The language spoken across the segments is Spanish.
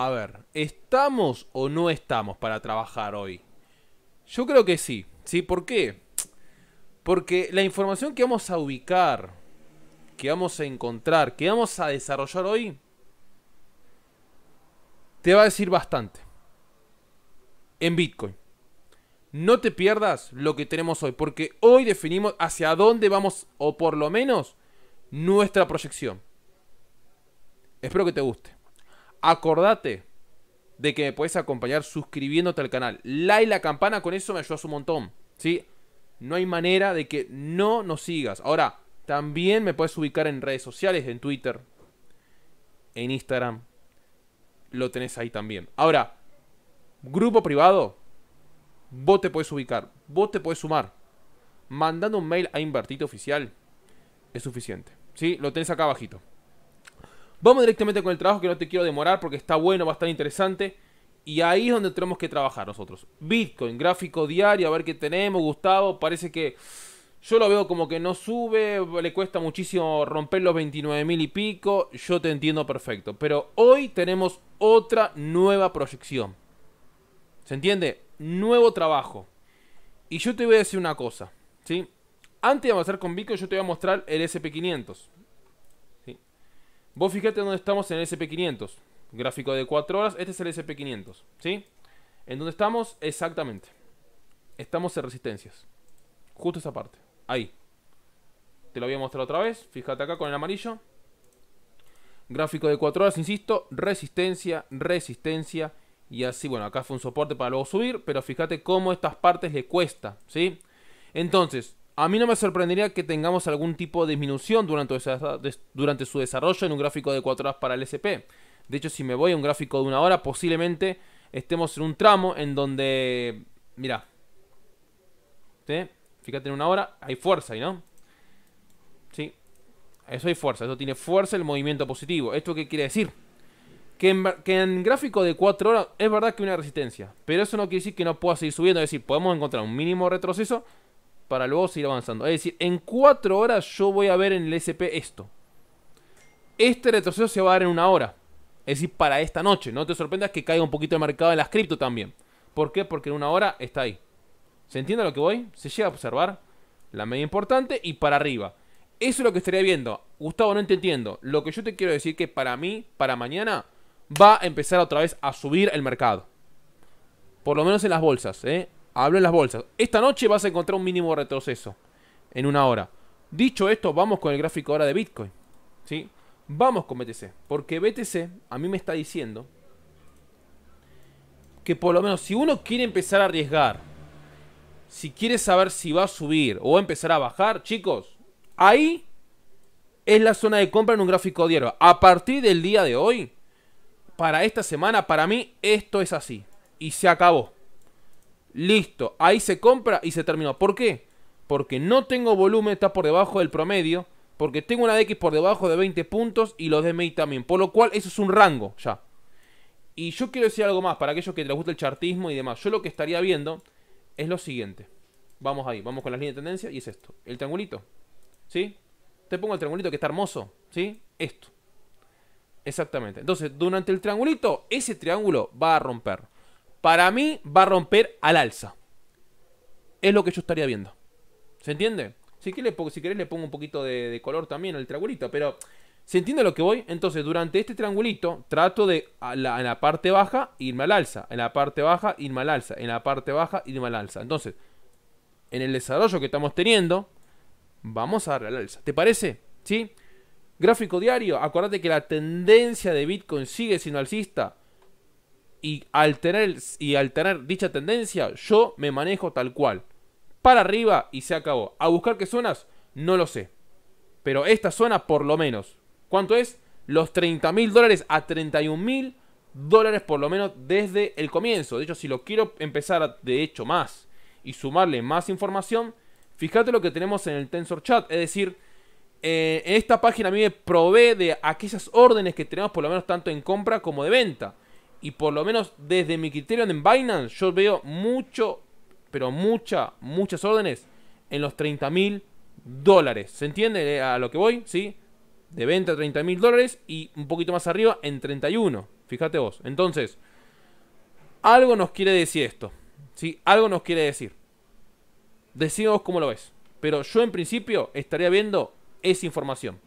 A ver, ¿estamos o no estamos para trabajar hoy? Yo creo que sí. ¿Sí? ¿Por qué? Porque la información que vamos a ubicar, que vamos a encontrar, que vamos a desarrollar hoy, te va a decir bastante. En Bitcoin. No te pierdas lo que tenemos hoy, porque hoy definimos hacia dónde vamos, o por lo menos nuestra proyección. Espero que te guste. Acordate de que me puedes acompañar suscribiéndote al canal. Like la campana, con eso me ayudas un montón, ¿sí? No hay manera de que no nos sigas. Ahora, también me puedes ubicar en redes sociales, en Twitter, en Instagram. Lo tenés ahí también. Ahora, grupo privado, vos te podés ubicar, vos te podés sumar. Mandando un mail a Invertite oficial es suficiente, ¿sí? Lo tenés acá abajito. Vamos directamente con el trabajo, que no te quiero demorar porque está bueno, va a estar interesante. Y ahí es donde tenemos que trabajar nosotros. Bitcoin, gráfico diario, a ver qué tenemos, Gustavo. Parece que yo lo veo como que no sube, le cuesta muchísimo romper los 29.000 y pico. Yo te entiendo perfecto. Pero hoy tenemos otra nueva proyección. ¿Se entiende? Nuevo trabajo. Y yo te voy a decir una cosa, ¿sí? Antes de avanzar con Bitcoin, yo te voy a mostrar el SP500. Vos fijate dónde estamos en el SP500. Gráfico de 4 horas. Este es el SP500, ¿sí? En dónde estamos exactamente. Estamos en resistencias. Justo esa parte. Ahí. Te lo voy a mostrar otra vez. Fíjate acá con el amarillo. Gráfico de 4 horas, insisto. Resistencia, resistencia. Y así, bueno, acá fue un soporte para luego subir. Pero fíjate cómo estas partes le cuesta, ¿sí? Entonces, a mí no me sorprendería que tengamos algún tipo de disminución durante su desarrollo en un gráfico de 4 horas para el SP. De hecho, si me voy a un gráfico de 1 hora, posiblemente estemos en un tramo en donde... Mirá. ¿Sí? Fíjate, en 1 hora hay fuerza ahí, ¿no? Sí. Eso hay fuerza. Eso tiene fuerza el movimiento positivo. ¿Esto qué quiere decir? Que en gráfico de 4 horas es verdad que hay una resistencia. Pero eso no quiere decir que no pueda seguir subiendo. Es decir, podemos encontrar un mínimo retroceso para luego seguir avanzando. Es decir, en 4 horas yo voy a ver en el SP esto. Este retroceso se va a dar en 1 hora. Es decir, para esta noche. No te sorprendas que caiga un poquito el mercado de las cripto también. ¿Por qué? Porque en 1 hora está ahí. ¿Se entiende a lo que voy? Se llega a observar la media importante y para arriba. Eso es lo que estaría viendo. Gustavo, no te entiendo. Lo que yo te quiero decir es que para mí, para mañana, va a empezar otra vez a subir el mercado. Por lo menos en las bolsas, ¿eh? Hablo en las bolsas. Esta noche vas a encontrar un mínimo retroceso en 1 hora. Dicho esto, vamos con el gráfico ahora de Bitcoin, ¿sí? Vamos con BTC. Porque BTC a mí me está diciendo que por lo menos si uno quiere empezar a arriesgar, si quiere saber si va a subir o va a empezar a bajar, chicos, ahí es la zona de compra en un gráfico diario. A partir del día de hoy, para esta semana, para mí esto es así. Y se acabó. Listo, ahí se compra y se terminó. ¿Por qué? Porque no tengo volumen, está por debajo del promedio. Porque tengo una DX por debajo de 20 puntos y los DMI también. Por lo cual, eso es un rango ya. Y yo quiero decir algo más para aquellos que les gusta el chartismo y demás. Yo lo que estaría viendo es lo siguiente. Vamos ahí, vamos con las líneas de tendencia y es esto. El triangulito, ¿sí? Te pongo el triangulito que está hermoso, ¿sí? Esto. Exactamente. Entonces, durante el triangulito, ese triángulo va a romper. Para mí va a romper al alza. Es lo que yo estaría viendo. ¿Se entiende? Si querés le pongo un poquito de color también al triangulito. Pero ¿se entiende lo que voy? Entonces durante este triangulito trato de en la parte baja irme al alza. En la parte baja irme al alza. En la parte baja irme al alza. Entonces en el desarrollo que estamos teniendo vamos a darle al alza. ¿Te parece? ¿Sí? Gráfico diario. Acordate que la tendencia de Bitcoin sigue siendo alcista. Y al tener dicha tendencia, yo me manejo tal cual. Para arriba y se acabó. A buscar qué zonas, no lo sé. Pero esta zona por lo menos. ¿Cuánto es? Los 30.000 dólares a 31.000 dólares por lo menos desde el comienzo. De hecho, si lo quiero empezar a, de hecho más y sumarle más información, fíjate lo que tenemos en el Tensor Chat. Es decir, en esta página a mí me provee de aquellas órdenes que tenemos por lo menos tanto en compra como de venta. Y por lo menos desde mi criterio en Binance, yo veo mucho, pero muchas órdenes en los 30.000 dólares. ¿Se entiende a lo que voy? ¿Sí? De venta a 30.000 dólares y un poquito más arriba en 31. Fíjate vos. Entonces, algo nos quiere decir esto, ¿sí? Algo nos quiere decir. Decimos cómo lo ves. Pero yo en principio estaría viendo esa información.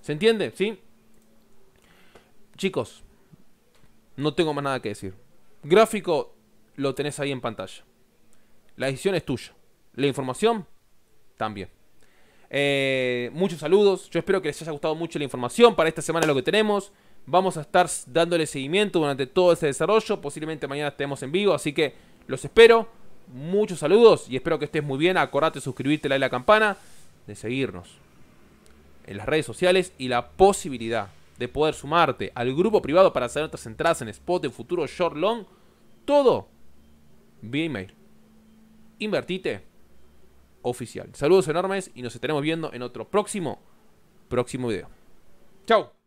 ¿Se entiende? ¿Sí? Chicos, no tengo más nada que decir. Gráfico lo tenés ahí en pantalla. La decisión es tuya. La información también. Muchos saludos. Yo espero que les haya gustado mucho la información. Para esta semana es lo que tenemos. Vamos a estar dándole seguimiento durante todo ese desarrollo. Posiblemente mañana estemos en vivo. Así que los espero. Muchos saludos y espero que estés muy bien. Acordate de suscribirte, darle a la campana, de seguirnos en las redes sociales y la posibilidad de poder sumarte al grupo privado para hacer otras entradas en spot, en futuro, short, long, todo vía email. Invertite oficial. Saludos enormes y nos estaremos viendo en otro próximo video. Chau.